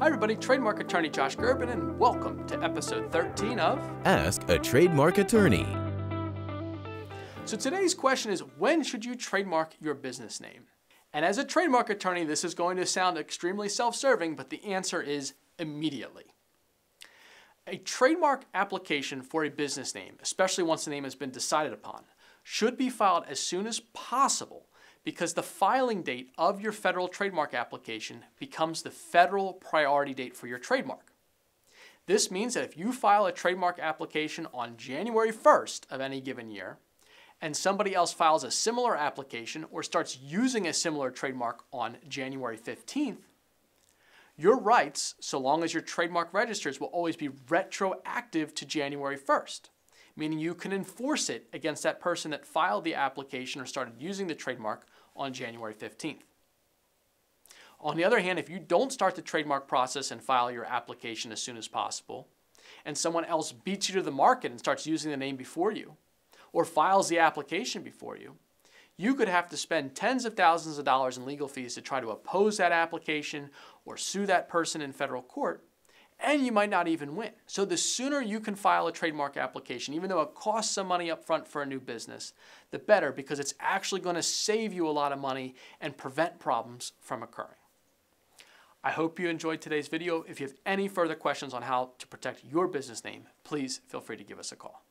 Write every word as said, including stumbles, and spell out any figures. Hi everybody, trademark attorney Josh Gerben, and welcome to episode thirteen of Ask a Trademark Attorney. So today's question is, when should you trademark your business name? And as a trademark attorney, this is going to sound extremely self-serving, but the answer is immediately. A trademark application for a business name, especially once the name has been decided upon, should be filed as soon as possible, because the filing date of your federal trademark application becomes the federal priority date for your trademark. This means that if you file a trademark application on January first of any given year, and somebody else files a similar application or starts using a similar trademark on January fifteenth, your rights, so long as your trademark registers, will always be retroactive to January first. Meaning you can enforce it against that person that filed the application or started using the trademark on January fifteenth. On the other hand, if you don't start the trademark process and file your application as soon as possible, and someone else beats you to the market and starts using the name before you, or files the application before you, you could have to spend tens of thousands of dollars in legal fees to try to oppose that application or sue that person in federal court, and you might not even win. So the sooner you can file a trademark application, even though it costs some money up front for a new business, the better, because it's actually going to save you a lot of money and prevent problems from occurring. I hope you enjoyed today's video. If you have any further questions on how to protect your business name, please feel free to give us a call.